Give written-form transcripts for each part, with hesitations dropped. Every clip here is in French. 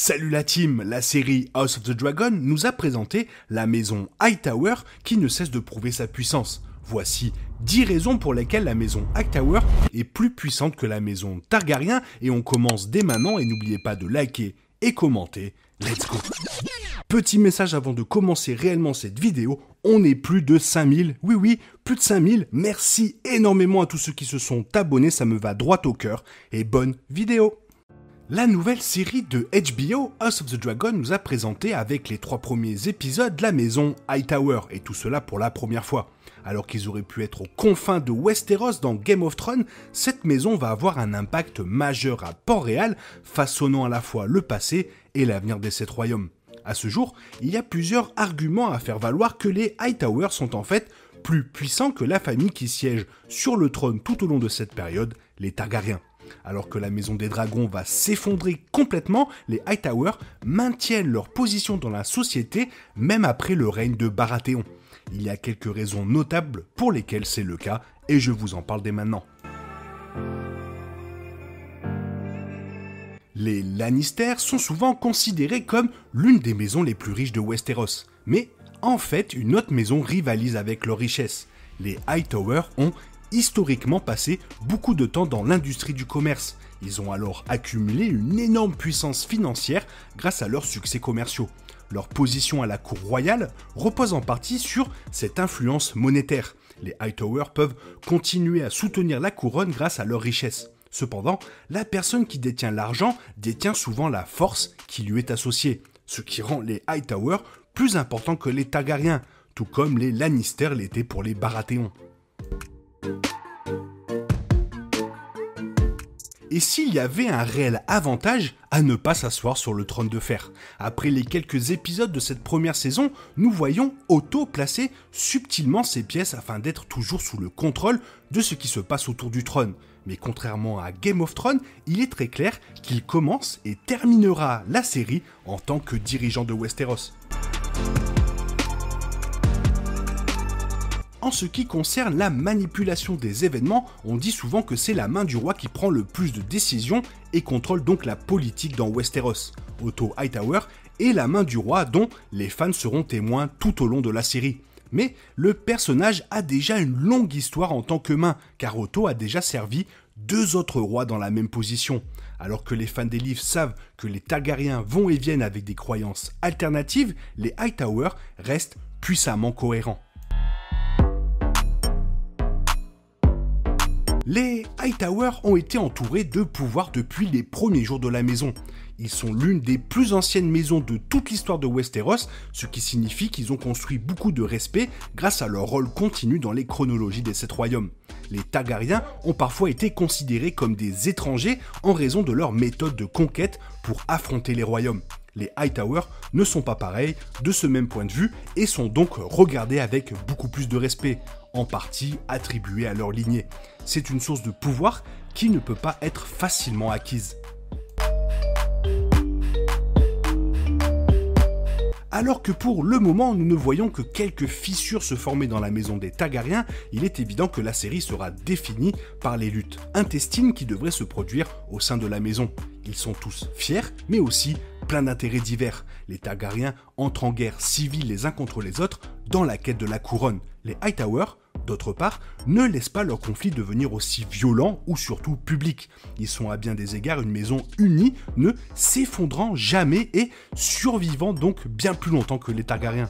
Salut la team, la série House of the Dragon nous a présenté la maison Hightower qui ne cesse de prouver sa puissance. Voici 10 raisons pour lesquelles la maison Hightower est plus puissante que la maison Targaryen et on commence dès maintenant et n'oubliez pas de liker et commenter. Let's go! Petit message avant de commencer réellement cette vidéo, on est plus de 5000, oui, plus de 5000, merci énormément à tous ceux qui se sont abonnés, ça me va droit au cœur et bonne vidéo! La nouvelle série de HBO, House of the Dragon, nous a présenté avec les 3 premiers épisodes la maison Hightower, et tout cela pour la première fois. Alors qu'ils auraient pu être aux confins de Westeros dans Game of Thrones, cette maison va avoir un impact majeur à Port-Réal, façonnant à la fois le passé et l'avenir des 7 royaumes. À ce jour, il y a plusieurs arguments à faire valoir que les Hightower sont en fait plus puissants que la famille qui siège sur le trône tout au long de cette période, les Targaryens. Alors que la maison des dragons va s'effondrer complètement, les Hightower maintiennent leur position dans la société même après le règne de Baratheon. Il y a quelques raisons notables pour lesquelles c'est le cas et je vous en parle dès maintenant. Les Lannister sont souvent considérés comme l'une des maisons les plus riches de Westeros, mais en fait une autre maison rivalise avec leur richesse. Les Hightower ont historiquement passé beaucoup de temps dans l'industrie du commerce. Ils ont alors accumulé une énorme puissance financière grâce à leurs succès commerciaux. Leur position à la cour royale repose en partie sur cette influence monétaire. Les Hightower peuvent continuer à soutenir la couronne grâce à leur richesse. Cependant, la personne qui détient l'argent détient souvent la force qui lui est associée, ce qui rend les Hightower plus importants que les Targaryens, tout comme les Lannister l'étaient pour les Baratheons. Et s'il y avait un réel avantage à ne pas s'asseoir sur le trône de fer? Après les quelques épisodes de cette première saison, nous voyons Otto placer subtilement ses pièces afin d'être toujours sous le contrôle de ce qui se passe autour du trône. Mais contrairement à Game of Thrones, il est très clair qu'il commence et terminera la série en tant que dirigeant de Westeros. En ce qui concerne la manipulation des événements, on dit souvent que c'est la main du roi qui prend le plus de décisions et contrôle donc la politique dans Westeros. Otto Hightower est la main du roi dont les fans seront témoins tout au long de la série. Mais le personnage a déjà une longue histoire en tant que main, car Otto a déjà servi 2 autres rois dans la même position. Alors que les fans des livres savent que les Targaryens vont et viennent avec des croyances alternatives, les Hightower restent puissamment cohérents. Les Hightower ont été entourés de pouvoir depuis les premiers jours de la maison. Ils sont l'une des plus anciennes maisons de toute l'histoire de Westeros, ce qui signifie qu'ils ont construit beaucoup de respect grâce à leur rôle continu dans les chronologies des 7 royaumes. Les Targaryens ont parfois été considérés comme des étrangers en raison de leur méthode de conquête pour affronter les royaumes. Les Hightower ne sont pas pareils de ce même point de vue et sont donc regardés avec beaucoup plus de respect, en partie attribués à leur lignée. C'est une source de pouvoir qui ne peut pas être facilement acquise. Alors que pour le moment, nous ne voyons que quelques fissures se former dans la maison des Targaryens, il est évident que la série sera définie par les luttes intestines qui devraient se produire au sein de la maison. Ils sont tous fiers, mais aussi plein d'intérêts divers. Les Targaryens entrent en guerre civile les uns contre les autres dans la quête de la couronne. Les Hightower, d'autre part, ne laissent pas leur conflit devenir aussi violent ou surtout public. Ils sont à bien des égards une maison unie, ne s'effondrant jamais et survivant donc bien plus longtemps que les Targaryens.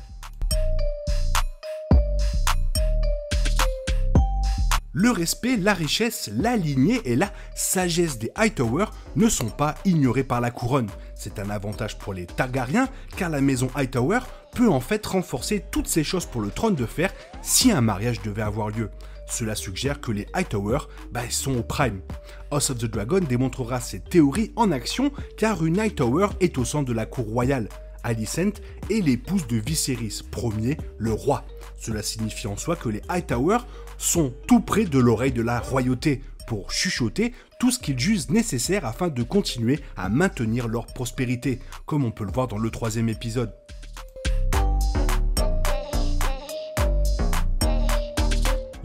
Le respect, la richesse, la lignée et la sagesse des Hightower ne sont pas ignorés par la couronne. C'est un avantage pour les Targaryens car la maison Hightower peut en fait renforcer toutes ces choses pour le trône de fer si un mariage devait avoir lieu. Cela suggère que les Hightower sont au prime. House of the Dragon démontrera cette théorie en action car une Hightower est au centre de la cour royale. Alicent est l'épouse de Viserys Ier, le roi. Cela signifie en soi que les Hightower sont tout près de l'oreille de la royauté pour chuchoter tout ce qu'ils jugent nécessaire afin de continuer à maintenir leur prospérité, comme on peut le voir dans le 3e épisode.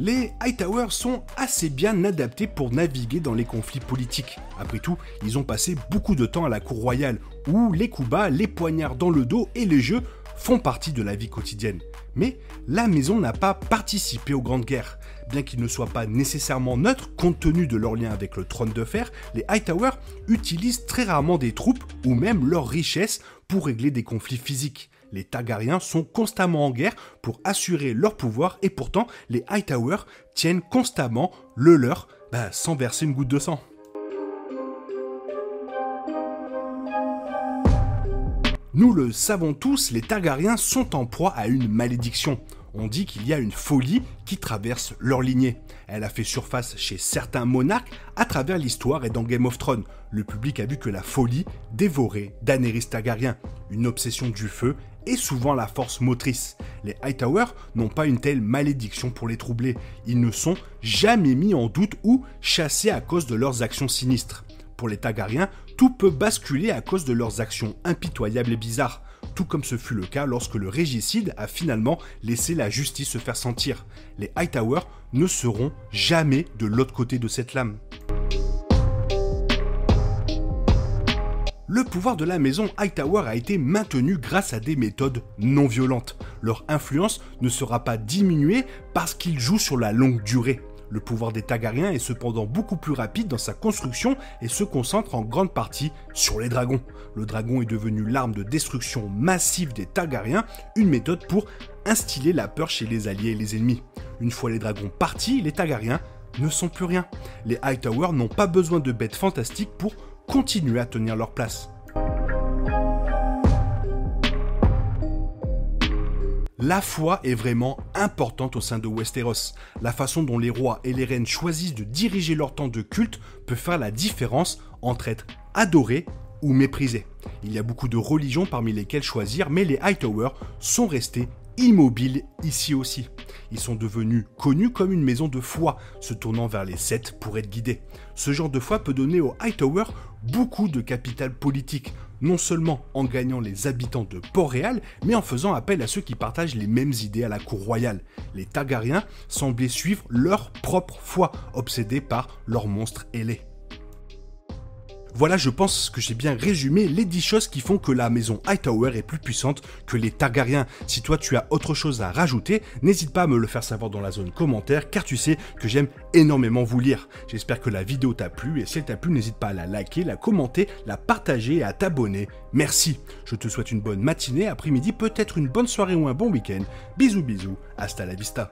les Hightower sont assez bien adaptés pour naviguer dans les conflits politiques. Après tout, ils ont passé beaucoup de temps à la cour royale, où les coups bas, les poignards dans le dos et les jeux font partie de la vie quotidienne. Mais la maison n'a pas participé aux grandes guerres. Bien qu'ils ne soient pas nécessairement neutres compte tenu de leur lien avec le trône de fer, les Hightower utilisent très rarement des troupes ou même leurs richesses pour régler des conflits physiques. Les Targaryens sont constamment en guerre pour assurer leur pouvoir et pourtant les Hightower tiennent constamment le leur sans verser une goutte de sang. Nous le savons tous, les Targaryens sont en proie à une malédiction. On dit qu'il y a une folie qui traverse leur lignée. Elle a fait surface chez certains monarques à travers l'histoire et dans Game of Thrones. Le public a vu que la folie dévorait Daenerys Targaryen. Une obsession du feu est souvent la force motrice. Les Hightower n'ont pas une telle malédiction pour les troubler. Ils ne sont jamais mis en doute ou chassés à cause de leurs actions sinistres. Pour les Targaryens, tout peut basculer à cause de leurs actions impitoyables et bizarres. Tout comme ce fut le cas lorsque le régicide a finalement laissé la justice se faire sentir. Les Hightower ne seront jamais de l'autre côté de cette lame. Le pouvoir de la maison Hightower a été maintenu grâce à des méthodes non violentes. Leur influence ne sera pas diminuée parce qu'ils jouent sur la longue durée. Le pouvoir des Targaryens est cependant beaucoup plus rapide dans sa construction et se concentre en grande partie sur les dragons. Le dragon est devenu l'arme de destruction massive des Targaryens, une méthode pour instiller la peur chez les alliés et les ennemis. Une fois les dragons partis, les Targaryens ne sont plus rien. Les Hightower n'ont pas besoin de bêtes fantastiques pour continuer à tenir leur place. La foi est vraiment importante au sein de Westeros. La façon dont les rois et les reines choisissent de diriger leur temps de culte peut faire la différence entre être adoré ou méprisé. Il y a beaucoup de religions parmi lesquelles choisir, mais les Hightower sont restés immobiles ici aussi. Ils sont devenus connus comme une maison de foi, se tournant vers les sept pour être guidés. Ce genre de foi peut donner aux Hightower beaucoup de capital politique, non seulement en gagnant les habitants de Port-Réal, mais en faisant appel à ceux qui partagent les mêmes idées à la cour royale. Les Targaryens semblaient suivre leur propre foi, obsédés par leur monstre ailé. Voilà, je pense que j'ai bien résumé les 10 choses qui font que la maison Hightower est plus puissante que les Targaryens. Si toi tu as autre chose à rajouter, n'hésite pas à me le faire savoir dans la zone commentaire, car tu sais que j'aime énormément vous lire. J'espère que la vidéo t'a plu, et si elle t'a plu, n'hésite pas à la liker, la commenter, la partager et à t'abonner. Merci. Je te souhaite une bonne matinée, après-midi, peut-être une bonne soirée ou un bon week-end. Bisous bisous, hasta la vista.